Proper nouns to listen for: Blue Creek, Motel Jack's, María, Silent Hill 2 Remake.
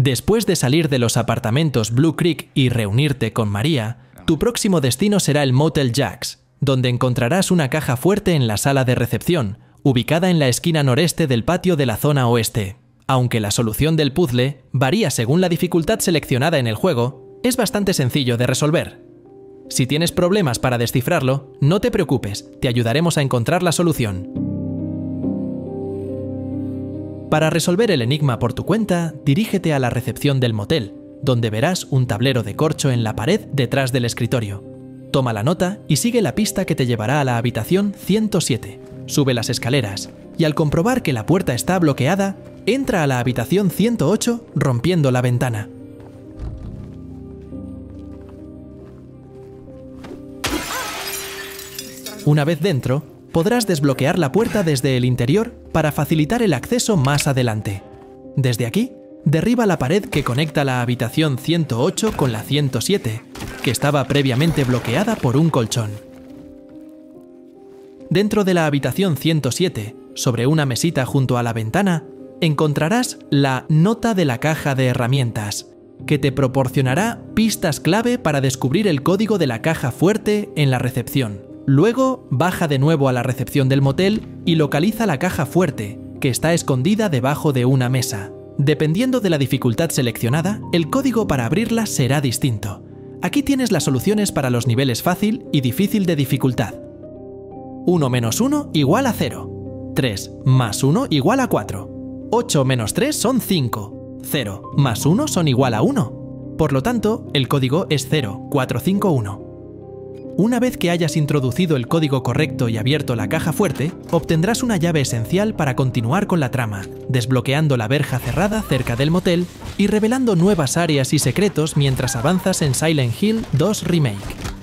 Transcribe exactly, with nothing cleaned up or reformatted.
Después de salir de los apartamentos Blue Creek y reunirte con María, tu próximo destino será el Motel Jack's, donde encontrarás una caja fuerte en la sala de recepción, ubicada en la esquina noreste del patio de la zona oeste. Aunque la solución del puzzle varía según la dificultad seleccionada en el juego, es bastante sencillo de resolver. Si tienes problemas para descifrarlo, no te preocupes, te ayudaremos a encontrar la solución. Para resolver el enigma por tu cuenta, dirígete a la recepción del motel, donde verás un tablero de corcho en la pared detrás del escritorio. Toma la nota y sigue la pista que te llevará a la habitación ciento siete. Sube las escaleras y al comprobar que la puerta está bloqueada, entra a la habitación ciento ocho rompiendo la ventana. Una vez dentro, podrás desbloquear la puerta desde el interior para facilitar el acceso más adelante. Desde aquí, derriba la pared que conecta la habitación ciento ocho con la ciento siete, que estaba previamente bloqueada por un colchón. Dentro de la habitación ciento siete, sobre una mesita junto a la ventana, encontrarás la nota de la caja de herramientas, que te proporcionará pistas clave para descubrir el código de la caja fuerte en la recepción. Luego, baja de nuevo a la recepción del motel y localiza la caja fuerte, que está escondida debajo de una mesa. Dependiendo de la dificultad seleccionada, el código para abrirla será distinto. Aquí tienes las soluciones para los niveles fácil y difícil de dificultad. uno menos uno igual a cero. tres más uno igual a cuatro. ocho menos tres son cinco. cero más uno son igual a uno. Por lo tanto, el código es cero cuatro cinco uno. Una vez que hayas introducido el código correcto y abierto la caja fuerte, obtendrás una llave esencial para continuar con la trama, desbloqueando la verja cerrada cerca del motel y revelando nuevas áreas y secretos mientras avanzas en Silent Hill dos Remake.